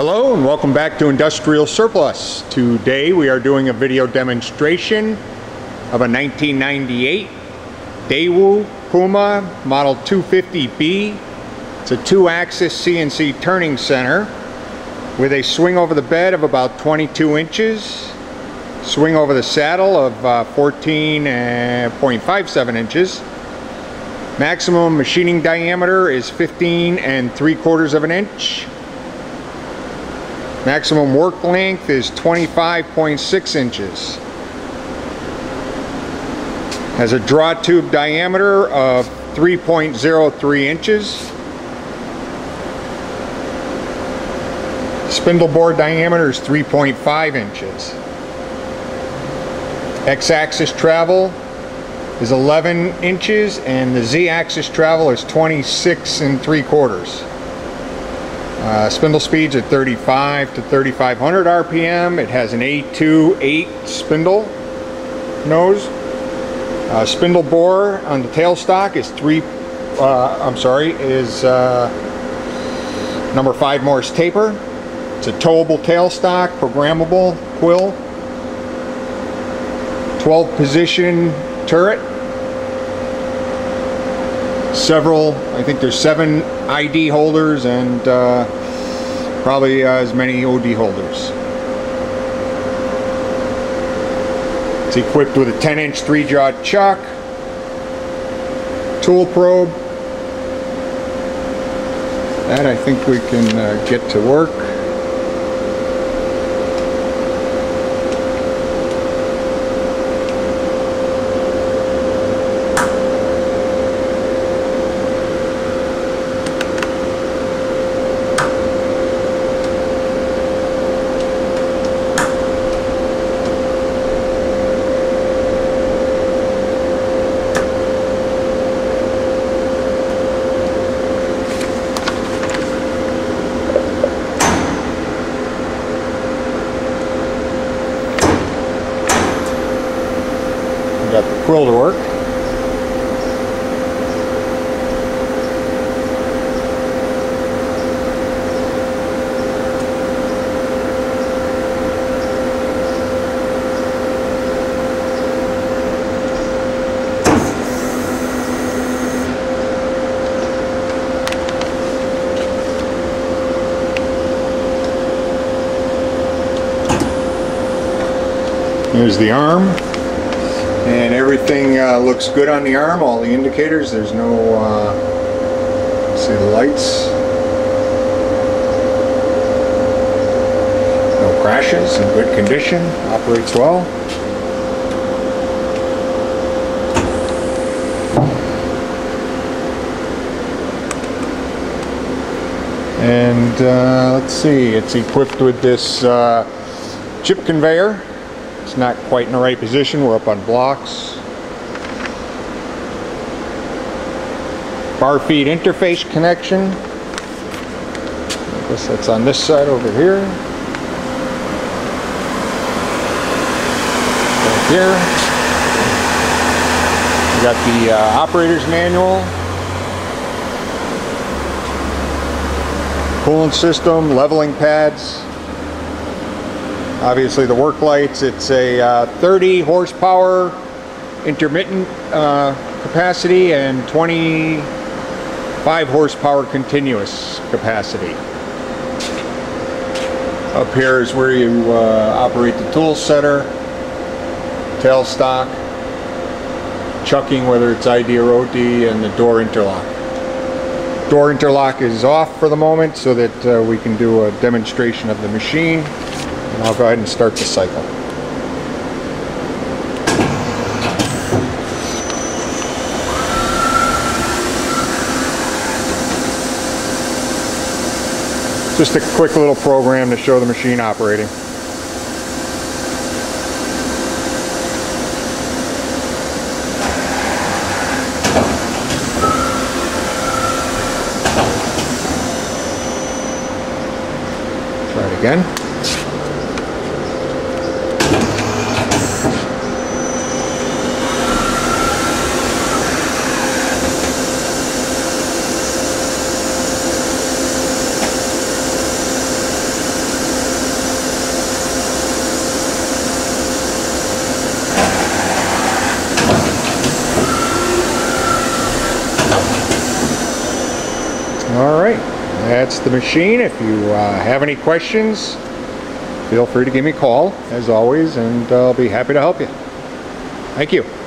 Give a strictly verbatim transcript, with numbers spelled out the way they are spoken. Hello and welcome back to Industrial Surplus. Today we are doing a video demonstration of a nineteen ninety-eight Daewoo Puma Model two fifty B. It's a two-axis C N C turning center with a swing over the bed of about twenty-two inches, swing over the saddle of fourteen point five seven inches. Maximum machining diameter is fifteen and three quarters of an inch. Maximum work length is twenty-five point six inches. Has a draw tube diameter of three point zero three inches. Spindle bore diameter is three point five inches. X-axis travel is eleven inches and the Z-axis travel is twenty-six and three quarters. Uh, spindle speeds are thirty-five to thirty-five hundred R P M. It has an A two eight spindle nose. Uh, spindle bore on the tailstock is three. Uh, I'm sorry, is uh, number five Morse taper. It's a towable tailstock, programmable quill, twelve position turret. Several, I think there's seven I D holders and uh, probably uh, as many O D holders. It's equipped with a ten inch three jaw chuck, tool probe. That I think we can uh, get to work. Got the quill to work. Here's the arm. And everything uh, looks good on the arm, all the indicators, there's no, uh, let's see, the lights, no crashes, in good condition, operates well. And uh, let's see, it's equipped with this uh, chip conveyor. It's not quite in the right position, we're up on blocks. Bar feed interface connection. I guess that's on this side over here. Right here. We got the uh, operator's manual. Coolant system, leveling pads. Obviously the work lights, it's a uh, thirty horsepower intermittent uh, capacity and twenty-five horsepower continuous capacity. Up here is where you uh, operate the tool setter, tailstock, chucking whether it's I D or O D, and the door interlock. Door interlock is off for the moment so that uh, we can do a demonstration of the machine. And I'll go ahead and start the cycle. Just a quick little program to show the machine operating. Try it again. All right, that's the machine. If you uh, have any questions, feel free to give me a call, as always, and I'll be happy to help you. Thank you.